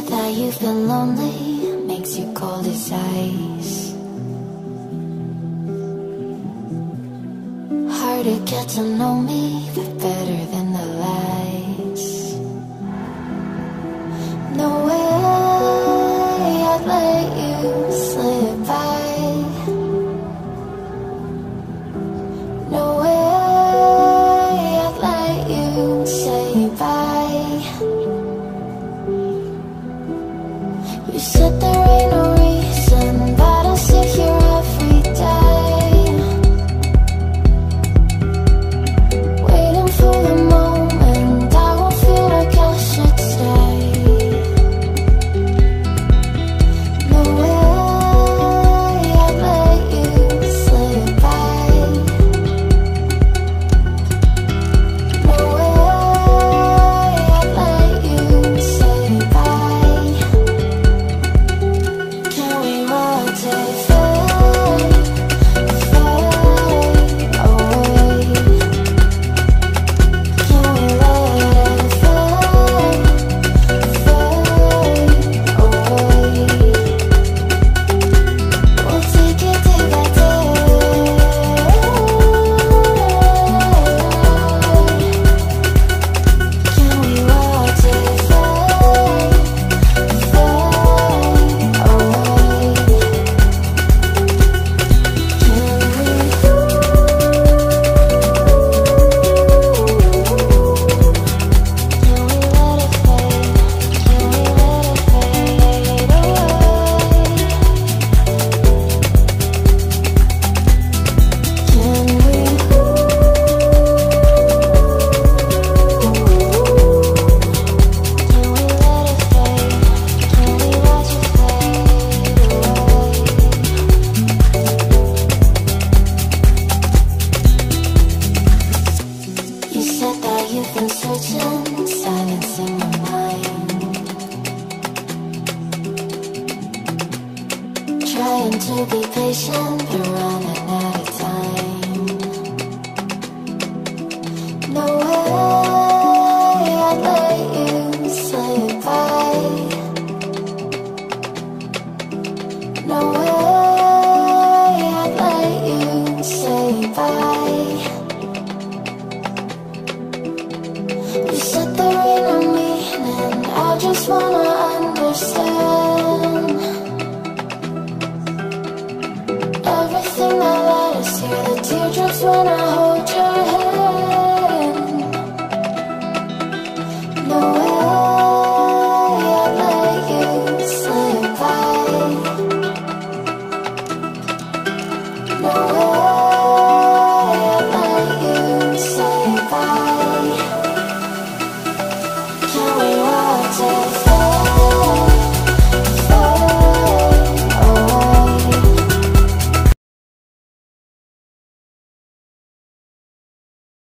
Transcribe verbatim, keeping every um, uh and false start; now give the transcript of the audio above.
said that you've been lonely makes you cold as ice. Hard to get to know me, but better than the lights. No way I'd let you slip by. No way I'd let you say bye. You said there ain't no reason, but I sit here every day. No way.